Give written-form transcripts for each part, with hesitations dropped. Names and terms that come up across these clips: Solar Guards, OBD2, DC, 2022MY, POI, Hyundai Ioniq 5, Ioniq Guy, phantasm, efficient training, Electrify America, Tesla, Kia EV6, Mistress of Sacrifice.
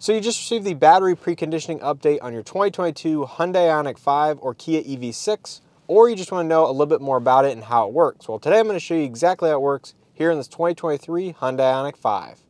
So you just received the battery preconditioning update on your 2022 Hyundai Ioniq 5 or Kia EV6, or you just want to know a little bit more about it and how it works. Well, today I'm going to show you exactly how it works here in this 2023 Hyundai Ioniq 5.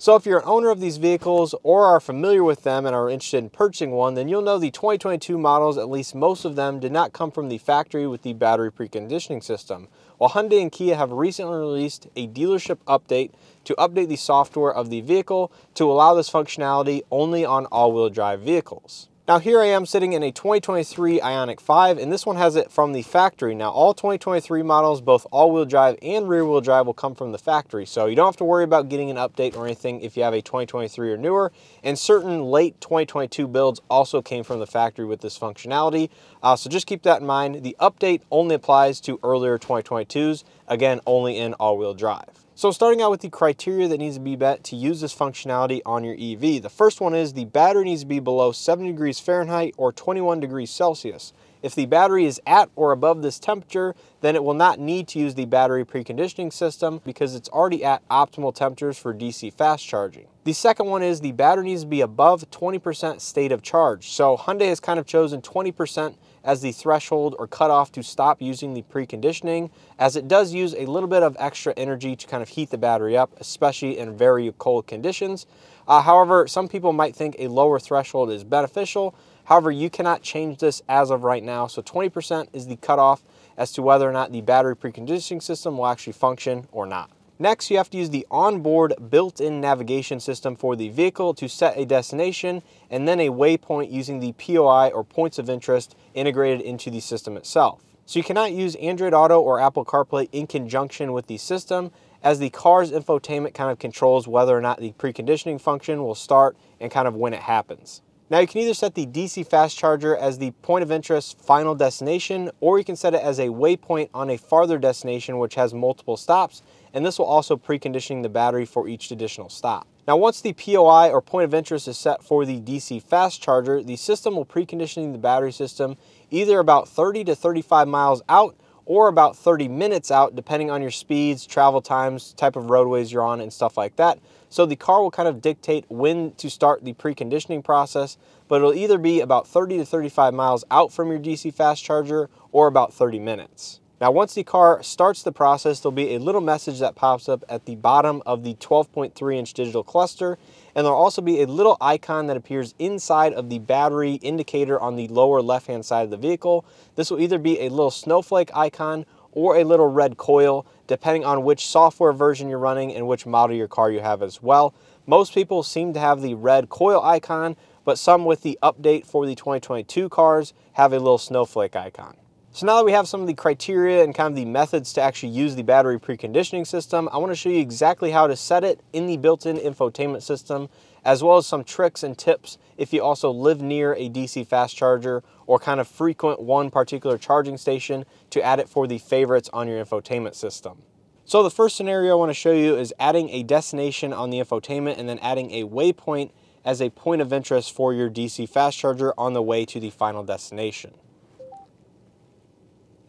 So if you're an owner of these vehicles or are familiar with them and are interested in purchasing one, then you'll know the 2022 models, at least most of them, did not come from the factory with the battery preconditioning system. While Hyundai and Kia have recently released a dealership update to update the software of the vehicle to allow this functionality only on all-wheel drive vehicles. Now here I am sitting in a 2023 Ioniq 5, and this one has it from the factory. Now all 2023 models, both all-wheel drive and rear-wheel drive, will come from the factory. So you don't have to worry about getting an update or anything if you have a 2023 or newer. And certain late 2022 builds also came from the factory with this functionality. So just keep that in mind. The update only applies to earlier 2022s, again, only in all-wheel drive. So starting out with the criteria that needs to be met to use this functionality on your EV. The first one is the battery needs to be below 70 degrees Fahrenheit or 21 degrees Celsius. If the battery is at or above this temperature, then it will not need to use the battery preconditioning system because it's already at optimal temperatures for DC fast charging. The second one is the battery needs to be above 20% state of charge. So Hyundai has kind of chosen 20% as the threshold or cutoff to stop using the preconditioning, as it does use a little bit of extra energy to kind of heat the battery up, especially in very cold conditions. However, some people might think a lower threshold is beneficial. However, you cannot change this as of right now, so 20% is the cutoff as to whether or not the battery preconditioning system will actually function or not. Next, you have to use the onboard built-in navigation system for the vehicle to set a destination and then a waypoint using the POI or points of interest integrated into the system itself. So you cannot use Android Auto or Apple CarPlay in conjunction with the system, as the car's infotainment kind of controls whether or not the preconditioning function will start and kind of when it happens. Now you can either set the DC fast charger as the point of interest final destination, or you can set it as a waypoint on a farther destination which has multiple stops, and this will also precondition the battery for each additional stop. Now once the POI or point of interest is set for the DC fast charger, the system will precondition the battery system either about 30 to 35 miles out or about 30 minutes out, depending on your speeds, travel times, type of roadways you're on and stuff like that. So the car will kind of dictate when to start the preconditioning process, but it'll either be about 30 to 35 miles out from your DC fast charger or about 30 minutes. Now, once the car starts the process, there'll be a little message that pops up at the bottom of the 12.3-inch digital cluster, and there'll also be a little icon that appears inside of the battery indicator on the lower left-hand side of the vehicle. This will either be a little snowflake icon or a little red coil, depending on which software version you're running and which model your car you have as well. Most people seem to have the red coil icon, but some with the update for the 2022 cars have a little snowflake icon. So now that we have some of the criteria and kind of the methods to actually use the battery preconditioning system, I want to show you exactly how to set it in the built-in infotainment system, as well as some tricks and tips if you also live near a DC fast charger or kind of frequent one particular charging station to add it for the favorites on your infotainment system. So the first scenario I want to show you is adding a destination on the infotainment and then adding a waypoint as a point of interest for your DC fast charger on the way to the final destination.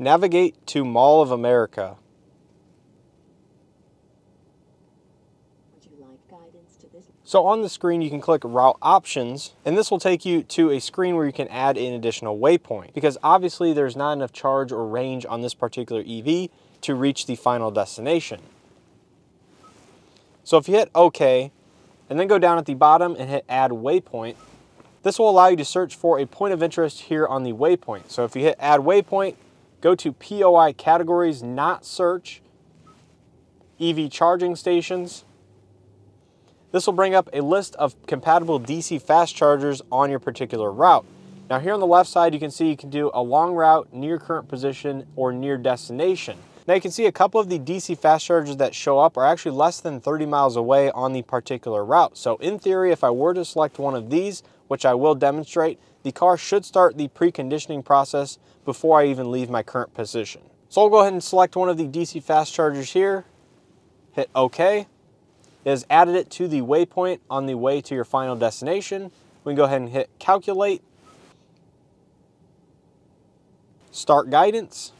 Navigate to Mall of America. Would you like guidance to this? So on the screen, you can click Route Options, and this will take you to a screen where you can add an additional waypoint, because obviously there's not enough charge or range on this particular EV to reach the final destination. So if you hit OK, and then go down at the bottom and hit Add Waypoint, this will allow you to search for a point of interest here on the waypoint. So if you hit Add Waypoint, go to POI categories, not search, EV charging stations. This will bring up a list of compatible DC fast chargers on your particular route. Now here on the left side, you can see you can do a long route, near current position, or near destination. Now you can see a couple of the DC fast chargers that show up are actually less than 30 miles away on the particular route. So in theory, if I were to select one of these, which I will demonstrate, the car should start the preconditioning process before I even leave my current position. So I'll go ahead and select one of the DC fast chargers here, hit OK. It has added it to the waypoint on the way to your final destination. We can go ahead and hit Calculate, Start Guidance.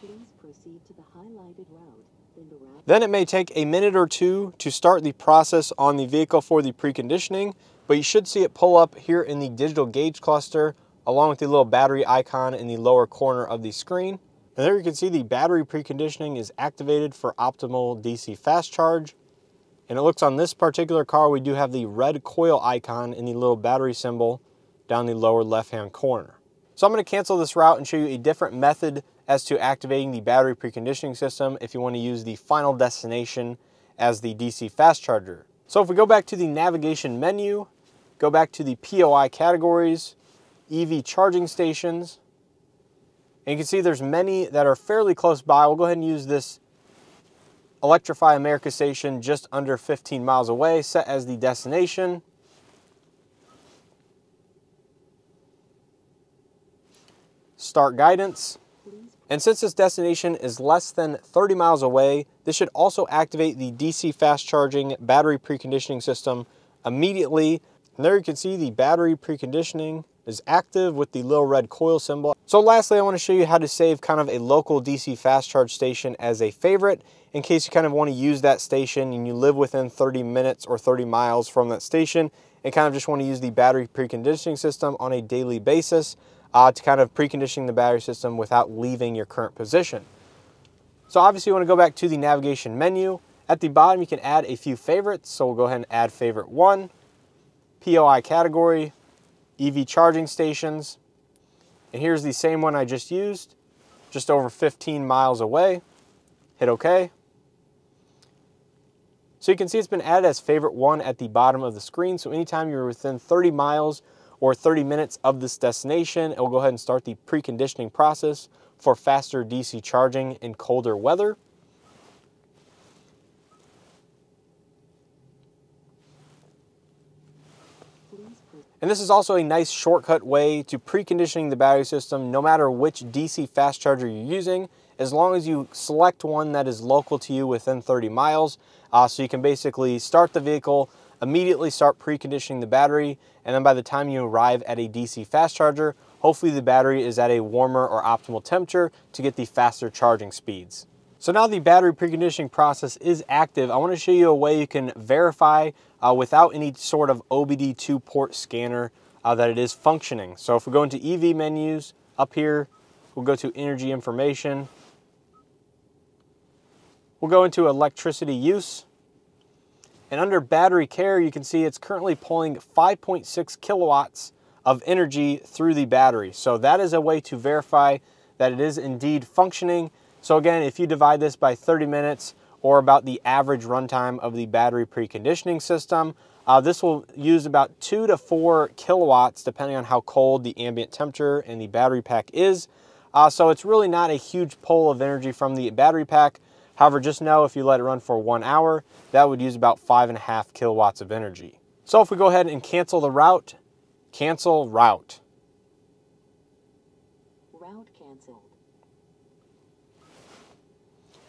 Please proceed to the highlighted route, then the route Then it may take a minute or two to start the process on the vehicle for the preconditioning, but you should see it pull up here in the digital gauge cluster along with the little battery icon in the lower corner of the screen. And there you can see the battery preconditioning is activated for optimal DC fast charge. And it looks on this particular car, we do have the red coil icon in the little battery symbol down the lower left-hand corner. So I'm going to cancel this route and show you a different method as to activating the battery preconditioning system if you want to use the final destination as the DC fast charger. So if we go back to the navigation menu, go back to the POI categories, EV charging stations, and you can see there's many that are fairly close by. We'll go ahead and use this Electrify America station just under 15 miles away, set as the destination. Start guidance. And since this destination is less than 30 miles away, this should also activate the DC fast charging battery preconditioning system immediately. And there you can see the battery preconditioning is active with the little red coil symbol. So lastly, I want to show you how to save kind of a local DC fast charge station as a favorite in case you kind of want to use that station and you live within 30 minutes or 30 miles from that station and kind of just want to use the battery preconditioning system on a daily basis to kind of precondition the battery system without leaving your current position. So obviously you want to go back to the navigation menu. At the bottom, you can add a few favorites. So we'll go ahead and add favorite one, POI category, EV charging stations, and here's the same one I just used, just over 15 miles away. Hit OK. So you can see it's been added as favorite one at the bottom of the screen. So anytime you're within 30 miles or 30 minutes of this destination, it will go ahead and start the preconditioning process for faster DC charging in colder weather. And this is also a nice shortcut way to preconditioning the battery system no matter which DC fast charger you're using, as long as you select one that is local to you within 30 miles. So you can basically start the vehicle, immediately start preconditioning the battery, and then by the time you arrive at a DC fast charger, hopefully the battery is at a warmer or optimal temperature to get the faster charging speeds. So now the battery preconditioning process is active, I want to show you a way you can verify without any sort of OBD2 port scanner that it is functioning. So if we go into EV menus up here, we'll go to energy information. We'll go into electricity use. And under battery care, you can see it's currently pulling 5.6 kilowatts of energy through the battery. So that is a way to verify that it is indeed functioning. So again, if you divide this by 30 minutes or about the average runtime of the battery preconditioning system, this will use about 2 to 4 kilowatts depending on how cold the ambient temperature and the battery pack is. So it's really not a huge pull of energy from the battery pack. However, just know if you let it run for 1 hour, that would use about 5.5 kilowatts of energy. So if we go ahead and cancel the route, cancel route.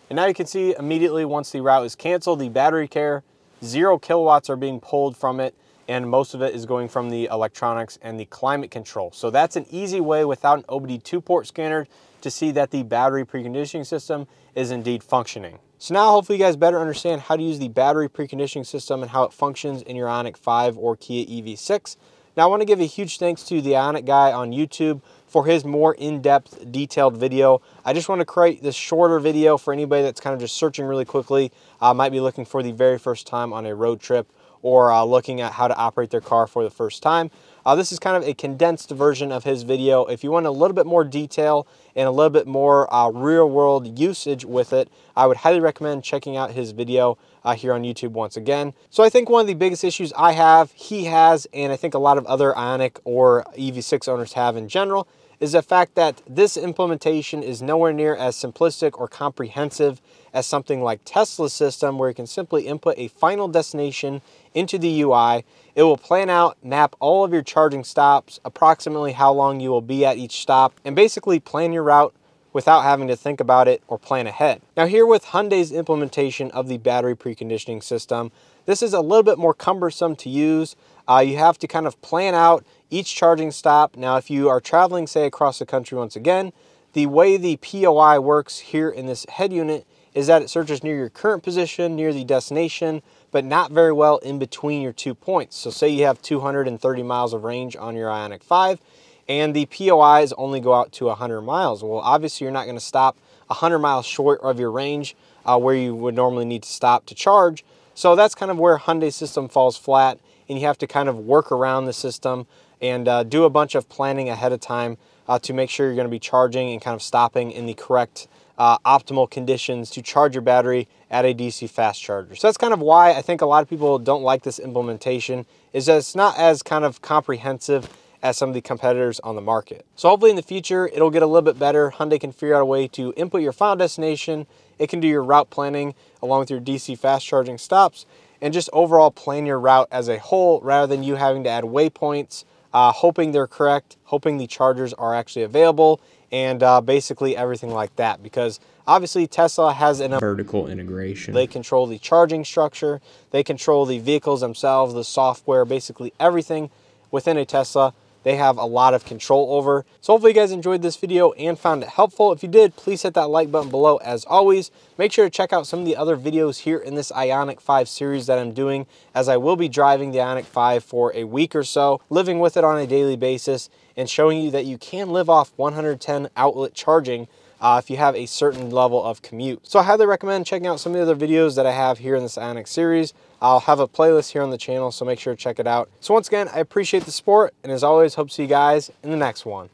And now you can see immediately once the route is canceled, the battery care, 0 kilowatts are being pulled from it, and most of it is going from the electronics and the climate control. So that's an easy way without an OBD2 port scanner to see that the battery preconditioning system is indeed functioning. So now hopefully you guys better understand how to use the battery preconditioning system and how it functions in your Ioniq 5 or Kia EV6. Now I want to give a huge thanks to the Ioniq Guy on YouTube for his more in-depth detailed video. I just want to create this shorter video for anybody that's kind of just searching really quickly, might be looking for the very first time on a road trip or looking at how to operate their car for the first time. This is kind of a condensed version of his video. If you want a little bit more detail and a little bit more real world usage with it, I would highly recommend checking out his video here on YouTube once again. So I think one of the biggest issues I have, he has, and I think a lot of other Ioniq or EV6 owners have in general, is the fact that this implementation is nowhere near as simplistic or comprehensive as something like Tesla's system, where you can simply input a final destination into the UI. It will plan out, map all of your charging stops, approximately how long you will be at each stop, and basically plan your route without having to think about it or plan ahead. Now here with Hyundai's implementation of the battery preconditioning system, this is a little bit more cumbersome to use. You have to kind of plan out each charging stop. Now, if you are traveling, say, across the country once again, the way the POI works here in this head unit is that it searches near your current position, near the destination, but not very well in between your 2 points. So say you have 230 miles of range on your Ioniq 5 and the POIs only go out to 100 miles. Well, obviously you're not gonna stop 100 miles short of your range where you would normally need to stop to charge. So that's kind of where Hyundai's system falls flat, and you have to kind of work around the system and do a bunch of planning ahead of time to make sure you're gonna be charging and kind of stopping in the correct optimal conditions to charge your battery at a DC fast charger. So that's kind of why I think a lot of people don't like this implementation, is that it's not as kind of comprehensive as some of the competitors on the market. So hopefully in the future, it'll get a little bit better. Hyundai can figure out a way to input your final destination. It can do your route planning along with your DC fast charging stops, and just overall plan your route as a whole rather than you having to add waypoints, hoping they're correct, hoping the chargers are actually available, and basically everything like that, because obviously Tesla has a vertical integration. They control the charging structure, they control the vehicles themselves, the software, basically everything within a Tesla they have a lot of control over. So hopefully you guys enjoyed this video and found it helpful. If you did, please hit that like button below as always. Make sure to check out some of the other videos here in this Ioniq 5 series that I'm doing, as I will be driving the Ioniq 5 for a week or so, living with it on a daily basis, and showing you that you can live off 110 outlet charging if you have a certain level of commute. So I highly recommend checking out some of the other videos that I have here in this Ioniq series. I'll have a playlist here on the channel, so make sure to check it out. So once again, I appreciate the support, and as always, hope to see you guys in the next one.